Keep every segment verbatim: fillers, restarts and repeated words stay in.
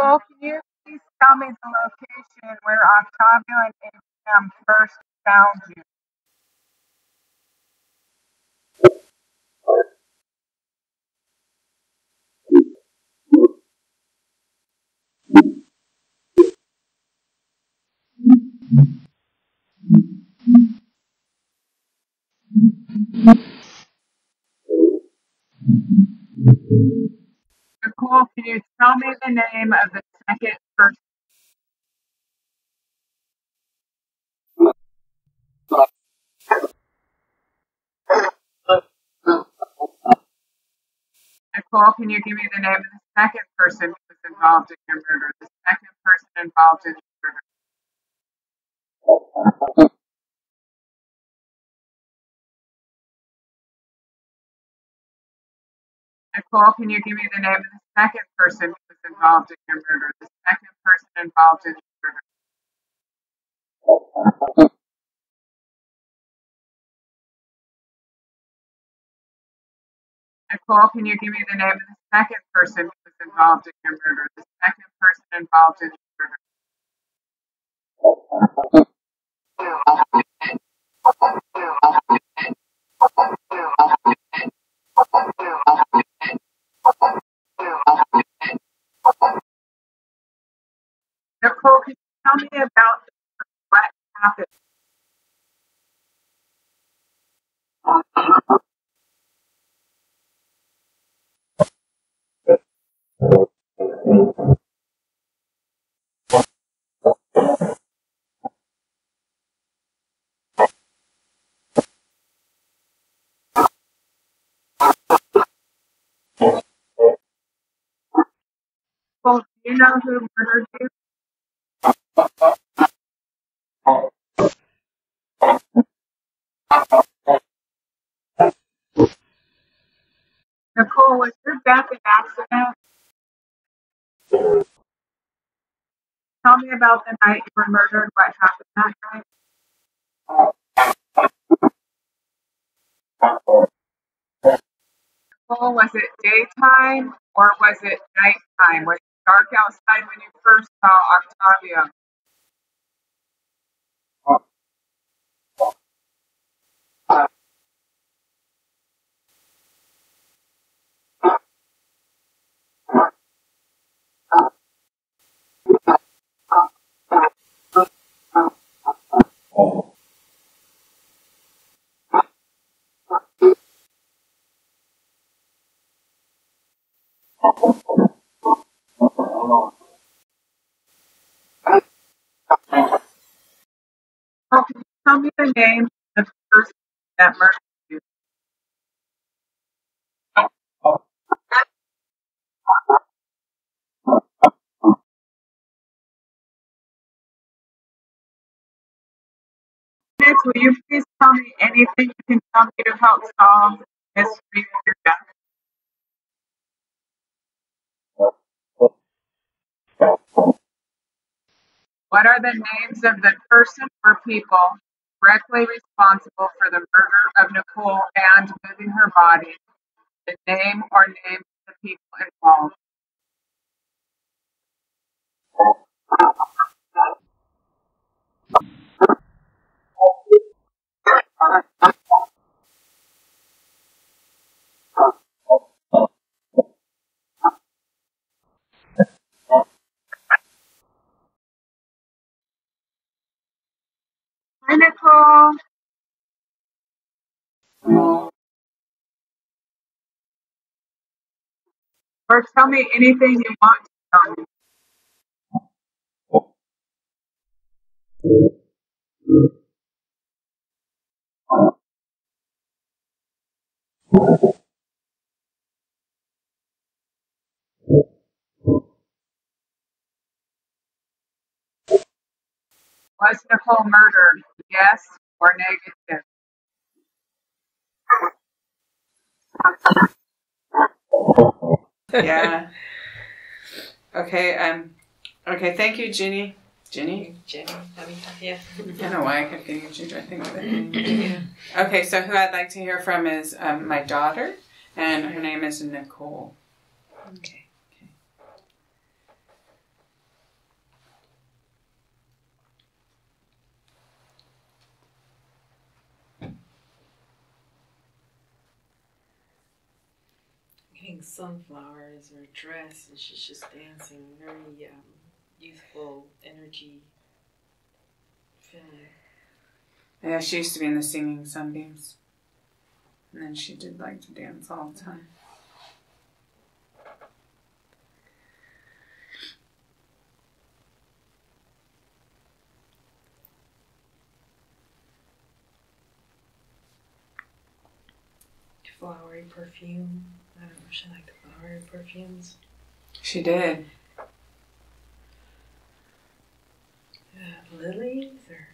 Nicole, can you please tell me the location where Octavio and A M P M first found you? Nicole, can you tell me the name of the second person? Nicole, can you give me the name of the second person who was involved in your murder? The second person involved in your murder. Nicole, can you give me the name of the second person who was involved in your murder? The second person involved in your murder. Nicole, can you give me the name of the second person who was involved in your murder? The second person involved in your murder. Nicole, can you tell me about what happened? Well, do you know who murdered you? Nicole, was your death an accident? Tell me about the night you were murdered. What happened that night? Nicole, was it daytime or was it nighttime? Was it dark outside when you first saw Octavio? Well, can you tell me the name of the person that murdered you? Nick, will you please tell me anything you can tell me to help solve the mystery of your death? What are the names of the person or people directly responsible for the murder of Nicole and moving her body? The name or names of the people involved? Hi, Nicole. Oh. Or tell me anything you want to tell me. Was Nicole murdered? Yes or negative? Yeah. Okay. Um. Okay. Thank you, Ginny. Ginny. Ginny. I mean, yeah. I don't know why I kept getting Ginger. I think. Yeah. Okay. So who I'd like to hear from is um, my daughter, and her name is Nicole. Okay. picking sunflowers or dress, and she's just dancing, very um, youthful energy feeling. Yeah, she used to be in the singing Sunbeams, and then she did like to dance all the time. Flowery perfume. I don't know if she liked the flowery perfumes. She did. Uh, lilies or...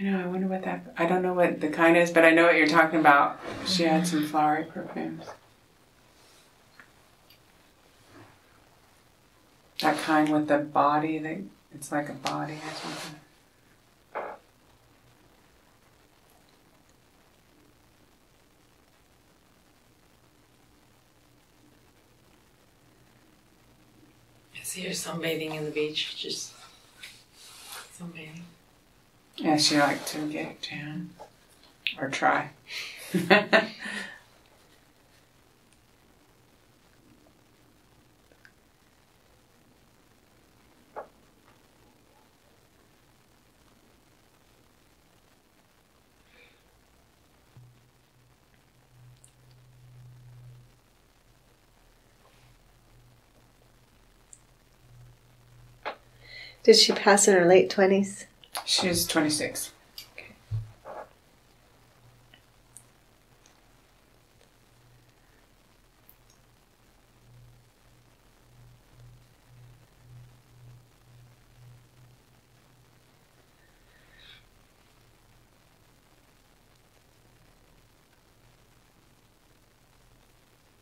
I know, I wonder what that... I don't know what the kind is, but I know what you're talking about. She had some flowery perfumes. That kind with the body, that it's like a body or something. See her sunbathing in the beach, just sunbathing. Yeah, she liked to get tan or try. Did she pass in her late twenties? She's twenty-six. Okay.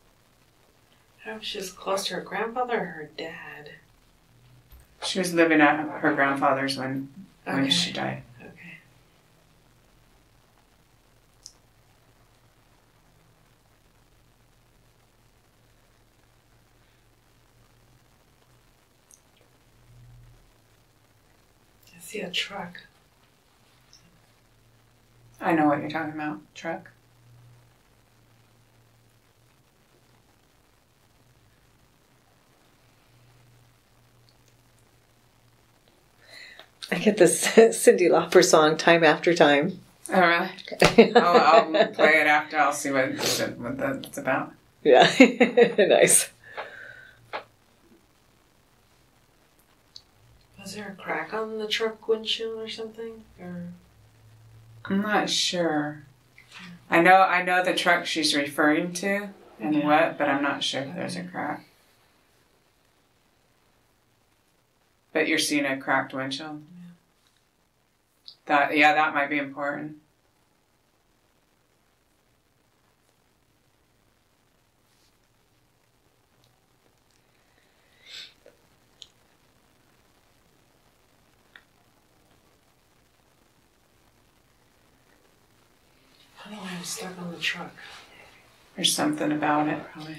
I don't know if she was close to her grandfather or her dad. She was living at her grandfather's when, okay. when she died. Okay. I see a truck. I know what you're talking about. Truck. I get this Cyndi Lauper song time after time. All right. I'll, I'll play it after. I'll see what, what that's about. Yeah. Nice. Was there a crack on the truck windshield or something? Or I'm not sure. I know I know the truck she's referring to and yeah. what, but I'm not sure if there's a crack. But you're seeing a cracked windshield? That, yeah, that might be important. I don't know why I'm stuck on the truck. There's something about it, probably.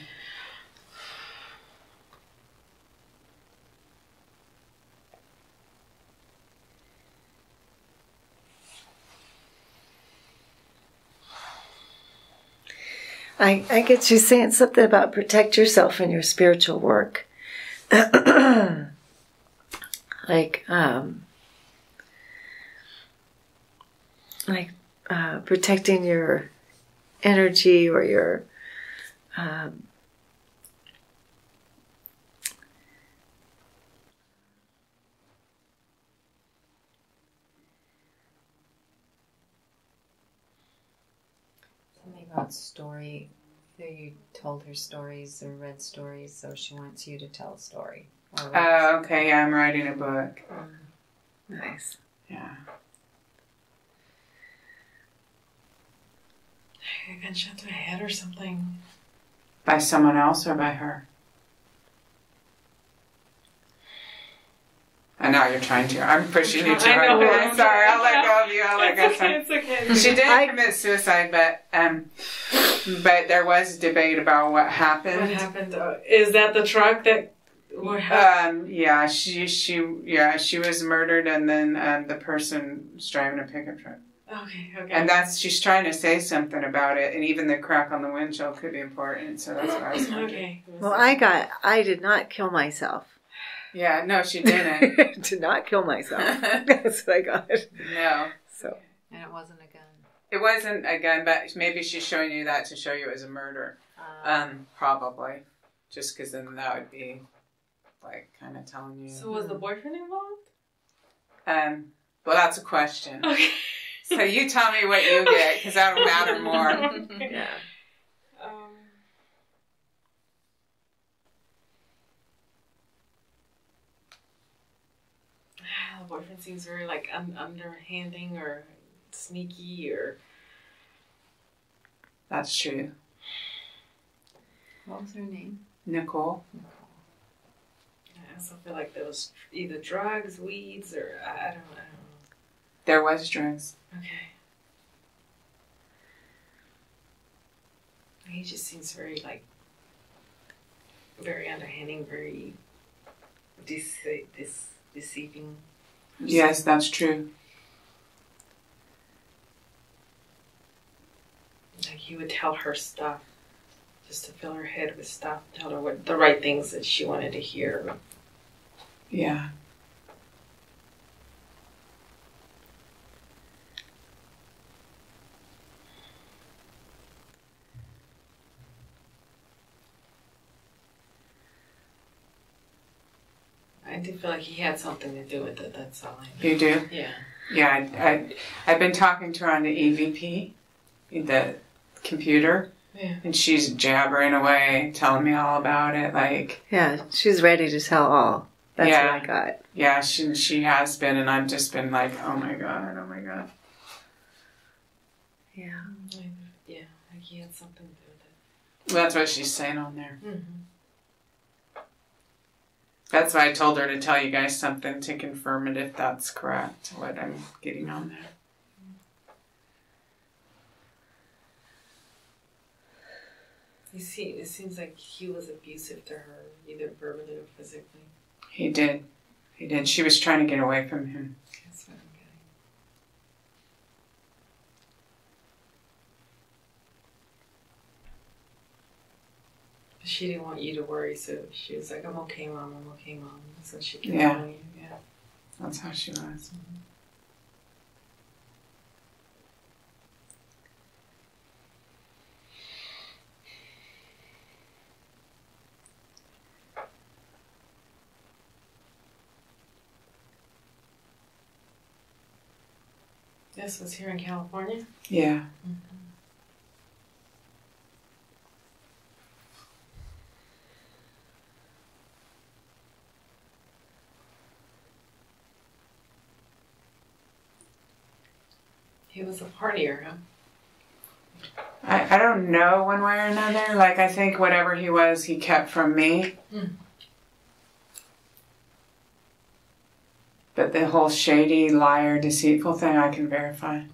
I, I get you saying something about protect yourself in your spiritual work. like, um, like uh, protecting your energy or your, um, story, you told her stories or read stories, so she wants you to tell a story. Oh, uh, okay, yeah, I'm writing a book. Um, nice. Yeah. I got shot through the head or something. By someone else or by her? I know you're trying to. I'm pushing you too hard. I know. I'm sorry. I'll let go of you. I'll let go of you. It's okay. She did commit suicide, but um, but there was debate about what happened. What happened? Uh, is that the truck that? What happened? Um. Yeah. She. She. Yeah. She was murdered, and then um, the person was driving a pickup truck. Okay, okay. And that's, she's trying to say something about it, and even the crack on the windshield could be important, so that's what I was wondering. Okay. Well, I got, I did not kill myself. Yeah, no, she didn't. Did not kill myself. That's what I got. No. So. And it wasn't a gun. It wasn't a gun, but maybe she's showing you that to show you it was a murder. Um, um, probably. Just because then that would be, like, kind of telling you. So was the boyfriend involved? Um. Well, that's a question. Okay. So you tell me what you get, because that'll matter more. Yeah. Um. The boyfriend seems very like un underhanding or sneaky, or that's true. What was her name? Nicole. Nicole. I also feel like there was either drugs, weeds, or I don't, I don't know. There was drugs. Okay. He just seems very, like, very underhanding, very dece this deceiving. Yes, that's true. Like, he would tell her stuff just to fill her head with stuff, tell her what the right things that she wanted to hear. Yeah. I do feel like he had something to do with it. That's all I know. You do? Yeah. Yeah. I, I, I've been talking to her on the E V P, the computer, yeah. And she's jabbering away, telling me all about it. Like, yeah, she's ready to tell all. That's yeah, what I got. Yeah, she she has been, and I've just been like, oh my god, oh my god. Yeah. Yeah, like he had something to do with it. Well, that's what she's saying on there. Mm-hmm. That's why I told her to tell you guys something to confirm it if that's correct, what I'm getting on there. You see, it seems like he was abusive to her, either verbally or physically. He did. He did. She was trying to get away from him. That's what I'm getting. She didn't want you to worry, so she was like, I'm okay, Mom, I'm okay, Mom. That's what she kept telling you. Yeah. That's how she was. Mm-hmm. This was here in California? Yeah. Mm-hmm. He was a partier, huh? I, I don't know one way or another. Like, I think whatever he was, he kept from me. Mm. But the whole shady, liar, deceitful thing, I can verify. Mm.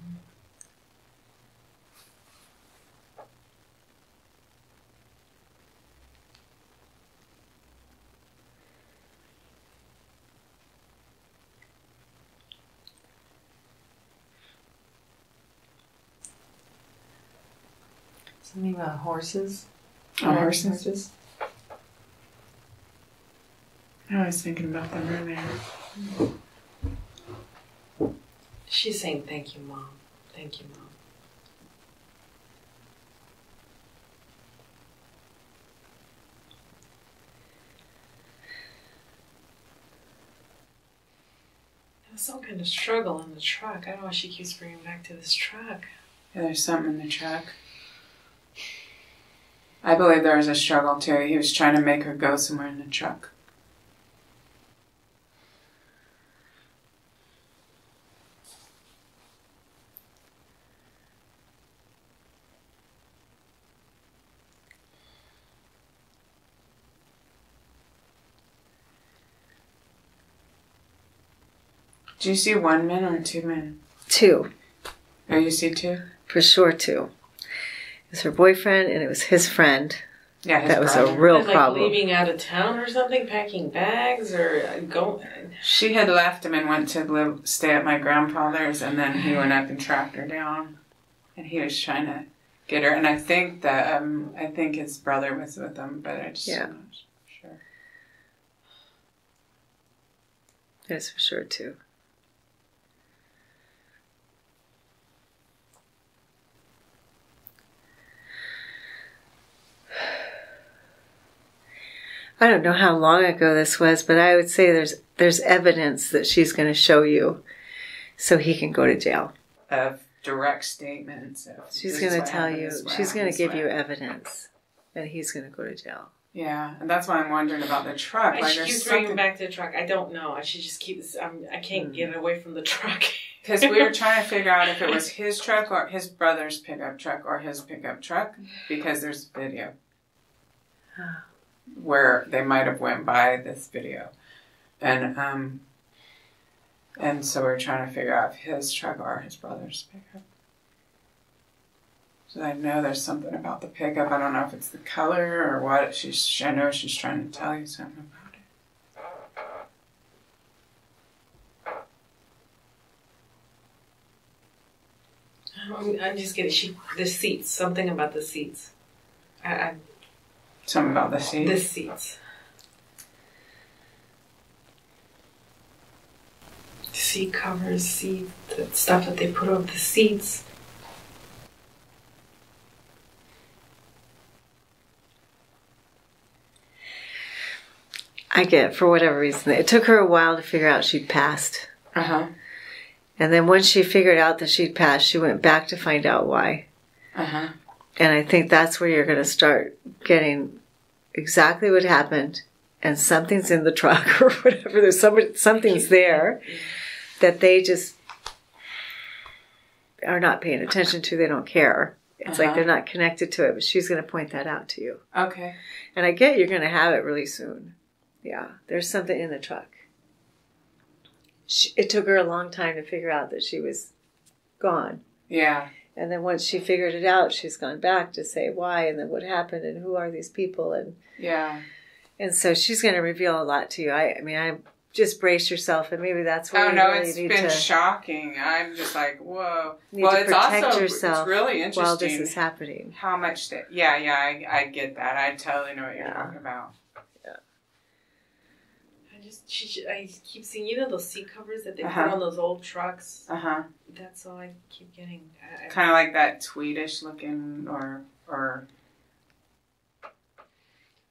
Something about horses? Oh, horses? horses? I was thinking about them earlier. She's saying, thank you, Mom. Thank you, Mom. There was some kind of struggle in the truck. I don't know why she keeps bringing back to this truck. Yeah, there's something in the truck. I believe there was a struggle, too. He was trying to make her go somewhere in the truck. Do you see one man or two men? Two. Oh, you see two? For sure, two. It was her boyfriend, and it was his friend. Yeah, that was problem. a real was like problem. Leaving out of town or something, packing bags or going. She had left him and went to live, stay at my grandfather's, and then he went up and tracked her down, and he was trying to get her. And I think that um, I think his brother was with him, but I just yeah, I'm not sure. That's for sure too. I don't know how long ago this was, but I would say there's there's evidence that she's going to show you so he can go to jail. Of direct statements. Of she's going to tell you. She's going to give you evidence that he's going to go to jail. Yeah, and that's why I'm wondering about the truck. I like, should keep bringing back to the truck. I don't know. I should just keep this. I'm, I can't mm. get away from the truck. Because we were trying to figure out if it was his truck or his brother's pickup truck or his pickup truck, because there's video. Where they might have went by this video, and um, and so we're trying to figure out if his truck or his brother's pickup. So I know there's something about the pickup. I don't know if it's the color or what. She's I know she's trying to tell you something about it. I'm, I'm just getting she the seats. Something about the seats. I. I Something about the seats. The seats. Seat covers, seat, the stuff that they put over the seats. I get, for whatever reason, it took her a while to figure out she'd passed. Uh-huh. And then once she figured out that she'd passed, she went back to find out why. Uh-huh. And I think that's where you're going to start getting exactly what happened, and something's in the truck or whatever. There's somebody, something's there that they just are not paying attention to. They don't care. It's uh-huh. like they're not connected to it, but she's going to point that out to you. Okay. And I get you're going to have it really soon. Yeah. There's something in the truck. She, it took her a long time to figure out that she was gone. Yeah. And then once she figured it out, she's gone back to say why and then what happened and who are these people. And yeah. And so she's going to reveal a lot to you. I, I mean, I just brace yourself, and maybe that's where oh, you no, really need to... Oh, no, it's been shocking. I'm just like, whoa. You well, it's also yourself it's really interesting while this is happening. How much... That, yeah, yeah, I, I get that. I totally know what you're yeah. talking about. Yeah. I just... She, I keep seeing, you know, those seat covers that they uh-huh. put on those old trucks? Uh-huh. That's all I keep getting. Kind of like that tweedish looking, or or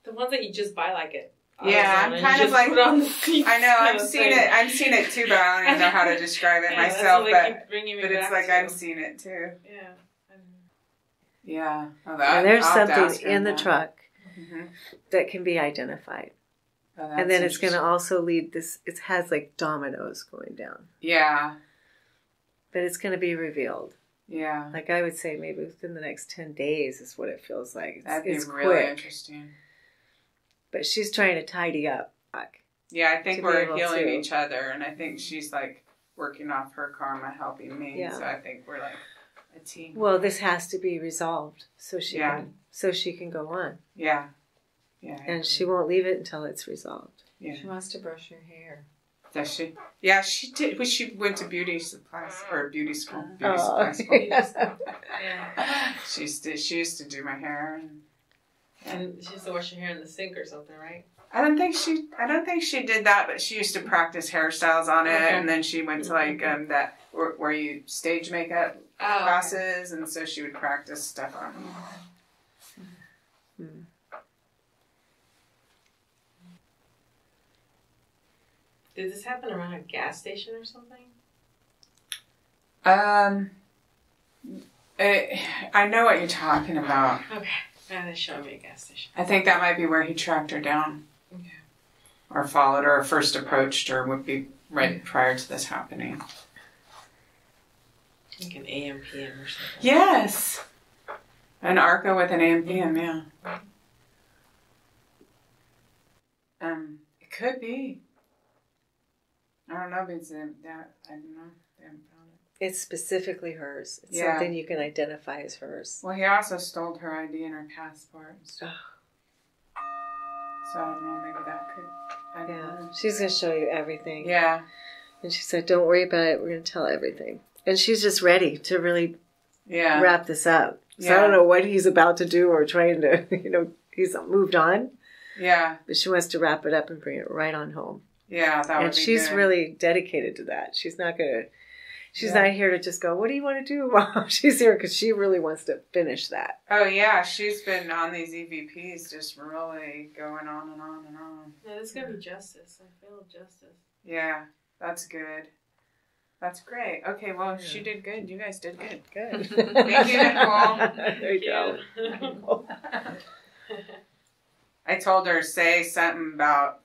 the ones that you just buy like it. Yeah, I'm kind of like I know I've seen it. I've seen it too, but I don't even know how to describe it yeah, myself. But but it's like I've seen it too. Yeah. Yeah. Oh, that, and there's I'll something in the that. truck mm-hmm. that can be identified. Oh, and then it's going to also lead this. It has like dominoes going down. Yeah. But it's going to be revealed. Yeah. Like I would say maybe within the next ten days is what it feels like. It's, That'd be it's really quick. interesting. But she's trying to tidy up. Yeah, I think we're healing to... each other. And I think she's like working off her karma, helping me. Yeah. So I think we're like a team. Well, this has to be resolved so she, yeah. can, so she can go on. Yeah. Yeah. I and agree. She won't leave it until it's resolved. Yeah. She wants to brush her hair. Does she? Yeah, she did. She went to beauty supplies or beauty school. Beauty oh, supplies. Yeah. yeah. She used to. She used to do my hair. And, yeah. and she used to wash her hair in the sink or something, right? I don't think she. I don't think she did that. But she used to practice hairstyles on it, okay. and then she went to like um that where, where you stage makeup oh, classes, okay. and so she would practice stuff on. It. Mm. Did this happen around a gas station or something? Um, it, I know what you're talking about. Okay, now they showed me a gas station. I think that might be where he tracked her down. Okay. Or followed her, or first approached her, would be right okay. prior to this happening. Like an A M P M or something. Yes! An ARCO with an A M P M, yeah. yeah. Um, it could be. I don't know, but it's, uh, that, I don't know. They haven't found it. It's specifically hers. It's yeah. something you can identify as hers. Well, he also stole her I D and her passport. So. So I don't know, maybe that could. I don't yeah. know. She's going to show you everything. Yeah. And she said, don't worry about it. We're going to tell everything. And she's just ready to really yeah. wrap this up. So yeah. I don't know what he's about to do or trying to, you know, he's moved on. Yeah. But she wants to wrap it up and bring it right on home. Yeah, that would and be she's good. Really dedicated to that. She's not going to, she's yeah. not here to just go, what do you want to do, Mom? She's here because she really wants to finish that. Oh, yeah. She's been on these E V Ps just really going on and on and on. Yeah, there's going to be justice. I feel justice. Yeah, that's good. That's great. Okay, well, yeah. she did good. You guys did good. Good. Thank you, Nicole. There you go. I told her, say something about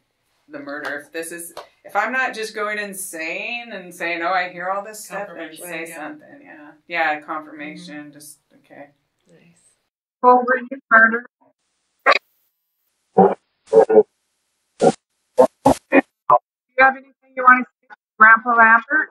the murder. If this is, if I'm not just going insane and saying, oh, I hear all this stuff, and say yeah. something. Yeah. Yeah, confirmation. Mm-hmm. Just, okay. Nice. Well, were you murdered? Do you have anything you want to say to Grandpa Lambert?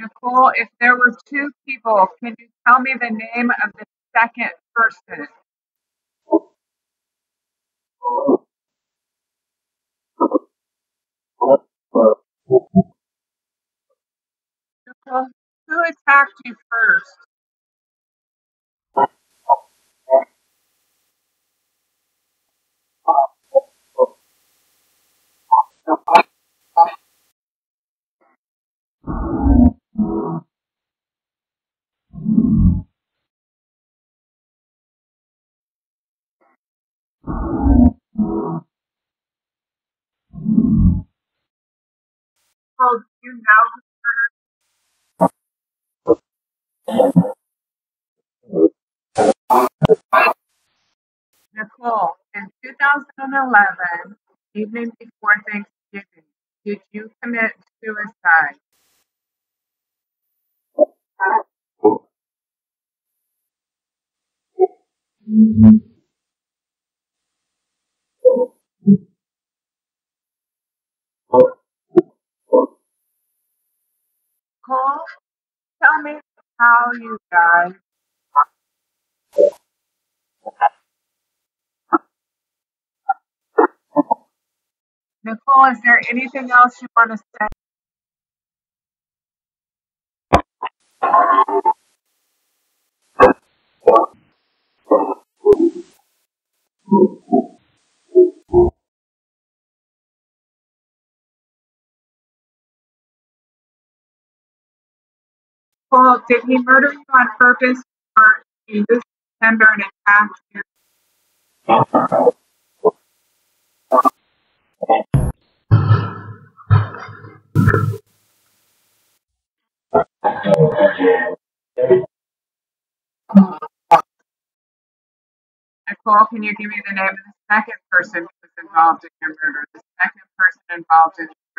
Nicole, if there were two people, can you tell me the name of the second person? Nicole, who attacked you first? Well, do you know who murdered? Nicole, in two thousand eleven, evening before Thanksgiving, did you commit suicide? Nicole, tell me how you died. Nicole, is there anything else you want to say? Well, did he murder you on purpose, or did he use his tender and attack you? Nicole, can you give me the name of the second person who was involved in your murder? The second person involved in